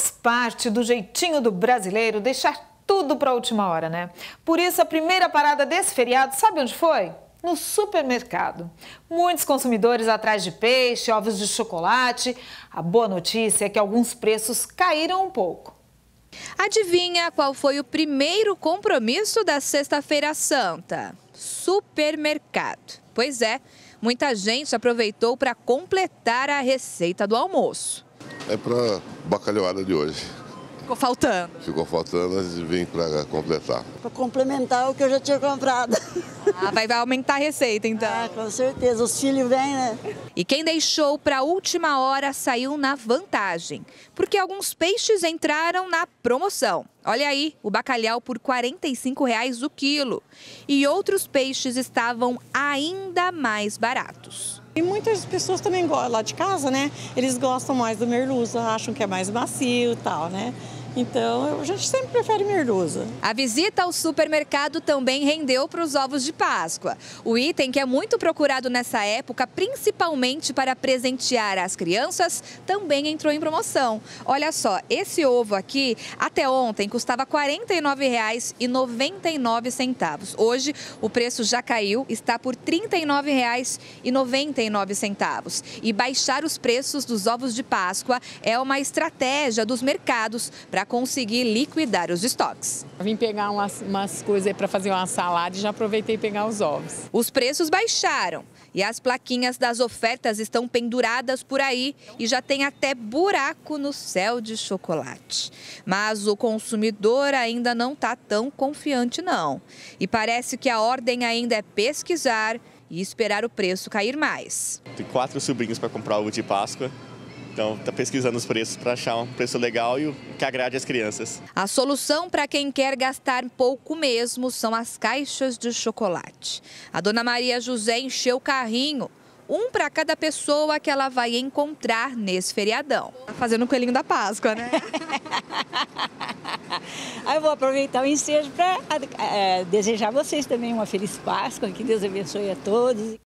Faz parte do jeitinho do brasileiro deixar tudo para a última hora, né? Por isso, a primeira parada desse feriado, sabe onde foi? No supermercado. Muitos consumidores atrás de peixe, ovos de chocolate. A boa notícia é que alguns preços caíram um pouco. Adivinha qual foi o primeiro compromisso da Sexta-feira Santa? Supermercado. Pois é, muita gente aproveitou para completar a receita do almoço. É para bacalhoada de hoje. Ficou faltando? Ficou faltando, mas vim para completar. Para complementar o que eu já tinha comprado. Ah, vai aumentar a receita então. Ah, com certeza, os filhos vêm, né? E quem deixou para a última hora saiu na vantagem, porque alguns peixes entraram na promoção. Olha aí, o bacalhau por R$ 45,00 o quilo. E outros peixes estavam ainda mais baratos. E muitas pessoas também lá de casa, né? Eles gostam mais do merluza, acham que é mais macio e tal, né? Então, a gente sempre prefere merluza. A visita ao supermercado também rendeu para os ovos de Páscoa. O item que é muito procurado nessa época, principalmente para presentear as crianças, também entrou em promoção. Olha só, esse ovo aqui, até ontem, custava R$ 49,99. Hoje, o preço já caiu, está por R$ 39,99. E baixar os preços dos ovos de Páscoa é uma estratégia dos mercados para conseguir liquidar os estoques. Eu vim pegar umas coisas para fazer uma salada e já aproveitei pegar os ovos. Os preços baixaram e as plaquinhas das ofertas estão penduradas por aí e já tem até buraco no céu de chocolate. Mas o consumidor ainda não está tão confiante não. E parece que a ordem ainda é pesquisar e esperar o preço cair mais. Tem 4 sobrinhos para comprar ovo de Páscoa. Então, está pesquisando os preços para achar um preço legal e que agrade as crianças. A solução para quem quer gastar pouco mesmo são as caixas de chocolate. A dona Maria José encheu o carrinho, um para cada pessoa que ela vai encontrar nesse feriadão. Tá fazendo o coelhinho da Páscoa, né? Aí eu vou aproveitar o ensejo para desejar a vocês também uma feliz Páscoa, que Deus abençoe a todos.